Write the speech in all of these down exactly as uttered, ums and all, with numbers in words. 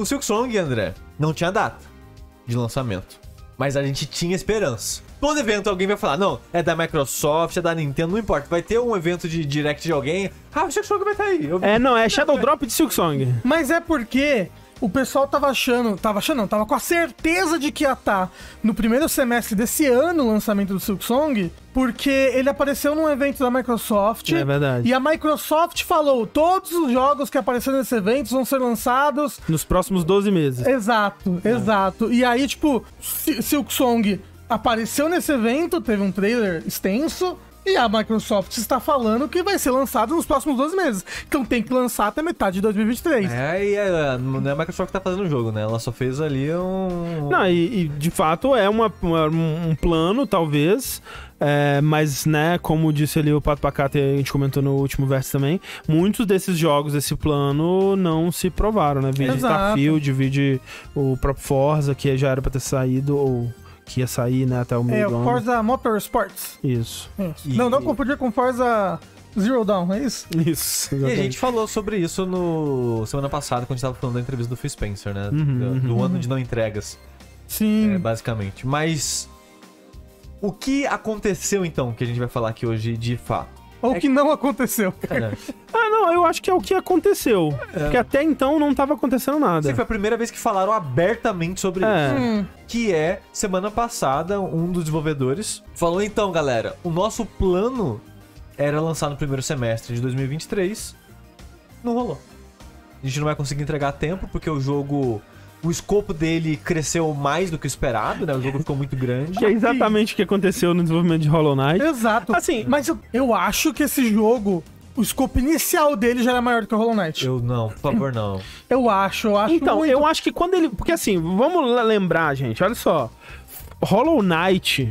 O Silksong, André, não tinha data de lançamento, mas a gente tinha esperança. Todo evento alguém vai falar, não, é da Microsoft, é da Nintendo, não importa. Vai ter um evento de direct de alguém, ah, o Silksong vai estar aí. Eu... É, não, é Shadow é, Drop de Silksong. Mas é porque o pessoal tava achando, tava achando não, tava com a certeza de que ia estar no primeiro semestre desse ano o lançamento do Silksong, porque ele apareceu num evento da Microsoft. É verdade. E a Microsoft falou, todos os jogos que apareceram nesse evento vão ser lançados... Nos próximos doze meses. Exato, é. exato. E aí, tipo, Silksong apareceu nesse evento, teve um trailer extenso... E a Microsoft está falando que vai ser lançado nos próximos doze meses. Então tem que lançar até metade de dois mil e vinte e três. É, e a, a Microsoft tá fazendo o jogo, né? Ela só fez ali um... Não, e, e de fato é uma, uma, um plano, talvez... É, mas, né, como disse ali o Pato Pacato e a gente comentou no último verso também, muitos desses jogos, desse plano, não se provaram, né? Vide Starfield, vide o próprio Forza, que já era pra ter saído, ou... que ia sair, né, até o meio do ano. É, o Forza Motorsports. Isso. isso. E... Não, não confundir com Forza Zero Dawn, é isso? Isso, exatamente. E a gente falou sobre isso no semana passada, quando a gente tava falando da entrevista do Phil Spencer, né, uhum, do, do uhum. ano de não entregas. Sim. É, basicamente. Mas o que aconteceu, então, que a gente vai falar aqui hoje de fato? Ou o é... que não aconteceu. Caramba. Ah, não, eu acho que é o que aconteceu. É. Porque até então não tava acontecendo nada. Essa foi a primeira vez que falaram abertamente sobre é. isso. Hum. Que é, semana passada, um dos desenvolvedores falou, então, galera, o nosso plano era lançar no primeiro semestre de dois mil e vinte e três. Não rolou. A gente não vai conseguir entregar a tempo, porque o jogo... O escopo dele cresceu mais do que esperado, né? O jogo ficou muito grande. Que é exatamente o que aconteceu no desenvolvimento de Hollow Knight. Exato. Assim, mas eu, eu acho que esse jogo, o escopo inicial dele já era maior do que o Hollow Knight. Eu não, por favor, não. Eu acho, eu acho Então, muito... eu acho que quando ele... Porque assim, vamos lembrar, gente, olha só. Hollow Knight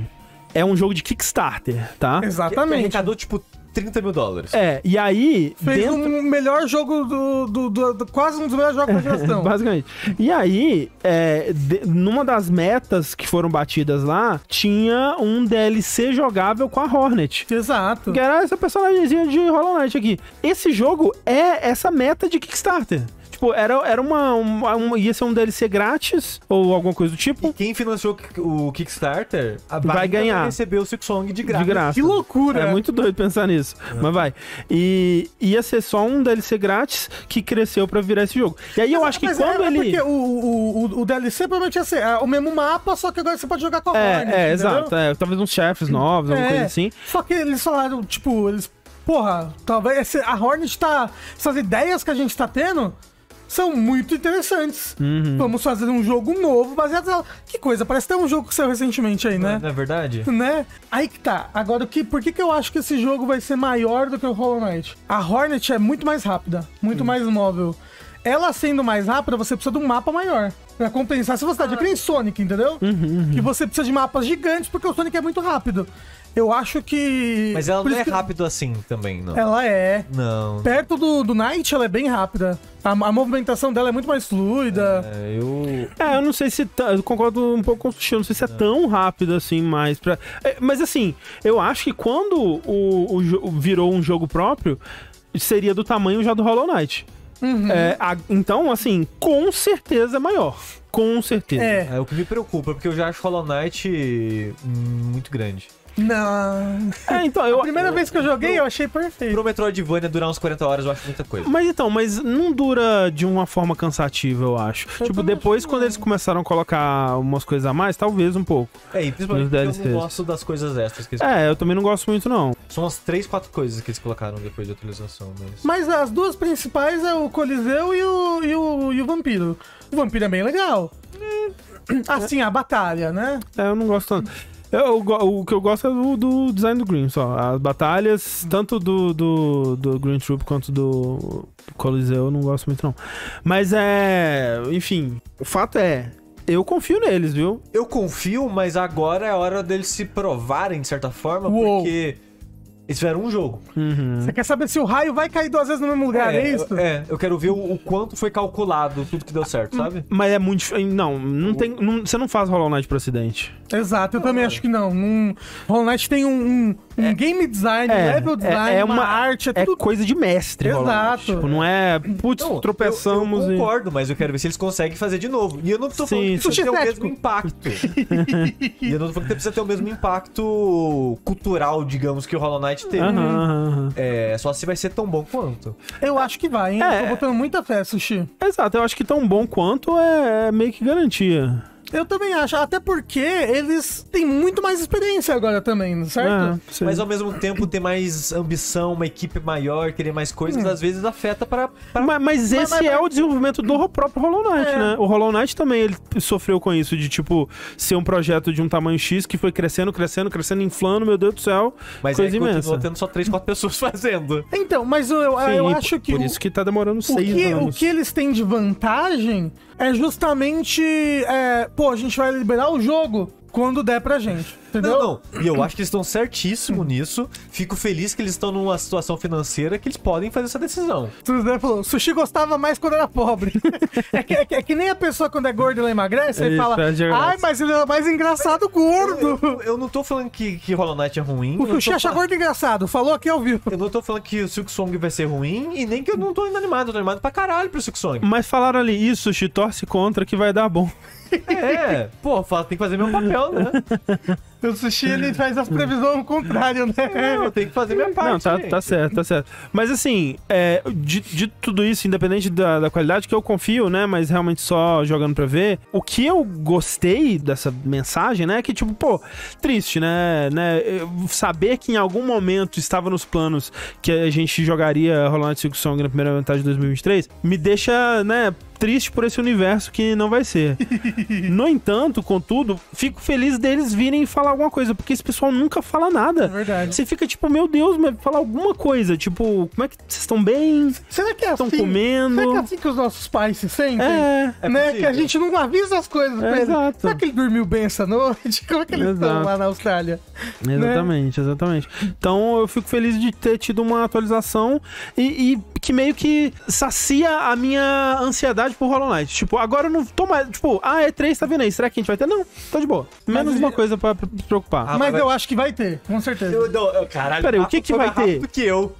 é um jogo de Kickstarter, tá? Exatamente. Ele arrecadou, tipo... trinta mil dólares. É, e aí... Fez dentro... um melhor jogo do, do, do, do... Quase um dos melhores jogos da geração. Basicamente. E aí, é, de, numa das metas que foram batidas lá, tinha um D L C jogável com a Hornet. Exato. Que era essa personagemzinha de Hollow Knight aqui. Esse jogo é essa meta de Kickstarter. Tipo, era, era uma, uma, uma... Ia ser um D L C grátis, ou alguma coisa do tipo. E quem financiou o Kickstarter a vai, vai ganhar. Vai receber o Silksong de graça. de graça. Que loucura! É muito doido pensar nisso. É. Mas vai. E ia ser só um D L C grátis que cresceu pra virar esse jogo. E aí eu mas, acho mas que quando é, ele... É porque o, o, o D L C provavelmente ia ser o mesmo mapa, só que agora você pode jogar com a é, Hornet. É, exato. É, talvez uns chefes novos, alguma é. coisa assim. Só que eles falaram, tipo, eles... Porra, talvez a Hornet tá... Essas ideias que a gente tá tendo... são muito interessantes. Uhum. Vamos fazer um jogo novo baseado nela. Que coisa, parece até um jogo que saiu recentemente aí, né? Não é verdade? Né? Aí que tá. Agora, que, por que, que eu acho que esse jogo vai ser maior do que o Hollow Knight? A Hornet é muito mais rápida, muito uhum. mais móvel. Ela sendo mais rápida, você precisa de um mapa maior. Pra compensar se você tá de que nem Sonic, entendeu? Uhum, uhum. Que você precisa de mapas gigantes, porque o Sonic é muito rápido. Eu acho que... Mas ela não é que... rápido assim também, não? Ela é. Não. Perto do, do Knight, ela é bem rápida. A, a movimentação dela é muito mais fluida. É, eu... É, eu não sei se... T... Eu concordo um pouco com o Sushi. Eu não sei se é, é tão rápido assim, mais pra... É, mas assim, eu acho que quando o, o jo... virou um jogo próprio, seria do tamanho já do Hollow Knight. Uhum. É, a, então, assim, com certeza é maior. Com certeza. É. É o que me preocupa, porque eu já acho Hollow Knight muito grande. Não. É, então, eu, a primeira eu, vez que eu joguei, pro, eu achei perfeito. Pro Metroidvania durar uns quarenta horas, eu acho muita coisa. Mas então, mas não dura de uma forma cansativa, eu acho. Eu tipo, depois, quando eles começaram a colocar umas coisas a mais, talvez um pouco. É, e principalmente eu não gosto das coisas extras que eles colocaram. É, eu também não gosto muito, não. São as três, quatro coisas que eles colocaram depois da atualização. Mas, mas as duas principais é o Coliseu e o, e o, e o Vampiro. O Vampiro é bem legal. Assim, a batalha, né? É, eu não gosto tanto. Eu, o, o que eu gosto é do, do design do Green, só. As batalhas, tanto do, do, do Green Troop quanto do Coliseu, eu não gosto muito, não. Mas é... Enfim, o fato é... Eu confio neles, viu? Eu confio, mas agora é hora deles se provarem, de certa forma, Uou. porque... Eles fizeram um jogo. Uhum. Você quer saber se o raio vai cair duas vezes no mesmo lugar, é, é isso? É, eu quero ver o, o quanto foi calculado, tudo que deu certo, sabe? Mas é muito... Não, não tem, não, você não faz Hollow Knight pro acidente. Exato, eu também acho que não. Um, Hollow Knight tem um, um, um é, game design, é, level design, é, é uma, uma arte, é, é tudo... coisa de mestre. Exato. Tipo, não é, putz, então, tropeçamos. Eu, eu concordo, e... mas eu quero ver se eles conseguem fazer de novo. E eu não tô falando Sim, que precisa ter o mesmo impacto. E eu não tô falando que precisa ter o mesmo impacto cultural, digamos, que o Hollow Knight teve. Uh-huh, uh-huh. É, só se vai ser tão bom quanto. Eu acho que vai, hein? É... Eu tô botando muita fé, Sushi. Exato, eu acho que tão bom quanto é meio que garantia. Eu também acho, até porque eles têm muito mais experiência agora também, certo? É, mas ao mesmo tempo ter mais ambição, uma equipe maior, querer mais coisas, é. às vezes afeta para... Pra... Mas, mas esse mas, mas, é mas... o desenvolvimento do próprio Hollow Knight, é. né? O Hollow Knight também ele sofreu com isso, de tipo, ser um projeto de um tamanho X que foi crescendo, crescendo, crescendo, inflando, meu Deus do céu, mas coisa imensa. Mas continua tendo só três, quatro pessoas fazendo. Então, mas eu, eu, Sim, eu acho que... Por o, isso que tá demorando seis anos. O que eles têm de vantagem é justamente... É, pô, a gente vai liberar o jogo quando der pra gente, entendeu? Não, não. E eu acho que eles estão certíssimos nisso. Fico feliz que eles estão numa situação financeira que eles podem fazer essa decisão. Falou, Sushi gostava mais quando era pobre. É que, é, que, é que nem a pessoa quando é gorda ela emagrece, aí fala, ai, mas ele é mais engraçado gordo. Eu, eu, eu não tô falando que, que Hollow Knight é ruim. O Sushi acha gordo engraçado, falou aqui ao vivo. Eu não tô falando que o Silksong vai ser ruim e nem que eu não tô animado, eu tô animado pra caralho pro Silksong. Mas falaram ali, isso, Sushi, torce contra que vai dar bom. É, pô, tem que fazer meu papel, né? O Sushi, ele faz as previsões ao contrário, né? Não, eu tenho que fazer minha parte. Não, tá, tá certo, tá certo. Mas assim, é, de, de tudo isso, independente da, da qualidade, que eu confio, né? Mas realmente só jogando pra ver. O que eu gostei dessa mensagem, né? É que tipo, pô, triste, né? né? Saber que em algum momento estava nos planos que a gente jogaria Hollow Knight Silksong na primeira metade de dois mil e vinte e três, me deixa, né, triste por esse universo que não vai ser. No entanto, contudo, fico feliz deles virem falar alguma coisa, porque esse pessoal nunca fala nada. É verdade. Você fica tipo, meu Deus, mas falar alguma coisa, tipo, como é que vocês estão bem? Será que é assim? Estão comendo? Será que é assim que os nossos pais se sentem? É, é né? Que a gente não avisa as coisas pra é, eles. Exato. Será que ele dormiu bem essa noite? Como é que eles estão lá na Austrália? Exatamente, né? Exatamente. Então, eu fico feliz de ter tido uma atualização e, e que meio que sacia a minha ansiedade por Hollow Knight. Tipo, agora eu não tô mais, tipo, ah, E três tá vindo aí, será que a gente vai ter? Não, tô de boa. Menos mas, uma coisa pra se preocupar. Ah, mas vai... eu acho que vai ter, com certeza. Eu, eu, eu, caralho, peraí, o que que vai ter? Que eu.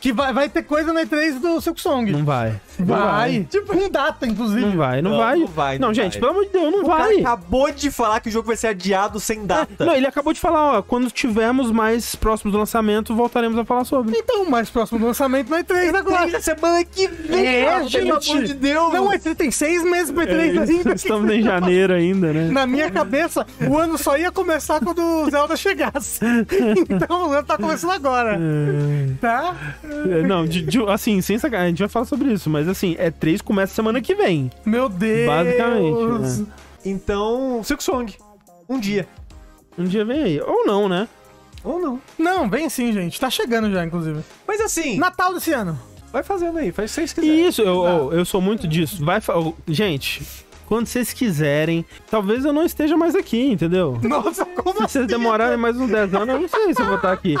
Que vai, vai ter coisa na E três do Silksong. Não vai. Vai. vai. Tipo, com data, inclusive. Não vai, não, não vai. Não, vai, não, não gente, vai. Pelo amor de Deus, não o vai. Ele acabou de falar que o jogo vai ser adiado sem data. É, não, ele acabou de falar, ó, quando tivermos mais próximos do lançamento, voltaremos a falar sobre. Então, mais próximo do lançamento na E três agora. E três da semana que vem. É, cara, gente. Pelo amor de Deus. Não, E três tem seis meses pra E três é, ainda. Estamos em janeiro ainda, né? Na minha cabeça, o ano só ia começar quando o Zelda chegasse. Então, o ano tá começando agora. É. Tá? Não, de, de, assim, sem sacanagem, a gente vai falar sobre isso, mas assim, E três começa semana que vem. Meu Deus! Basicamente. Né? Então, Silksong, um dia. Um dia vem aí. Ou não, né? Ou não. Não, vem sim, gente. Tá chegando já, inclusive. Mas assim... Natal desse ano. Vai fazendo aí, faz o que vocês quiserem. Isso, eu, eu, eu sou muito disso. Vai, gente... Quando vocês quiserem, talvez eu não esteja mais aqui, entendeu? Nossa, como se assim? Vocês demorarem mais uns dez anos, eu não sei se eu vou estar aqui.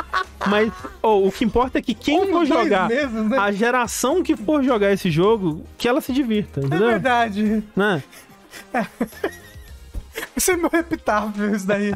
Mas oh, o que importa é que quem um, for jogar, meses, né? A geração que for jogar esse jogo, que ela se divirta, entendeu? É verdade. Né? É. Isso é meu epitáfio, isso daí.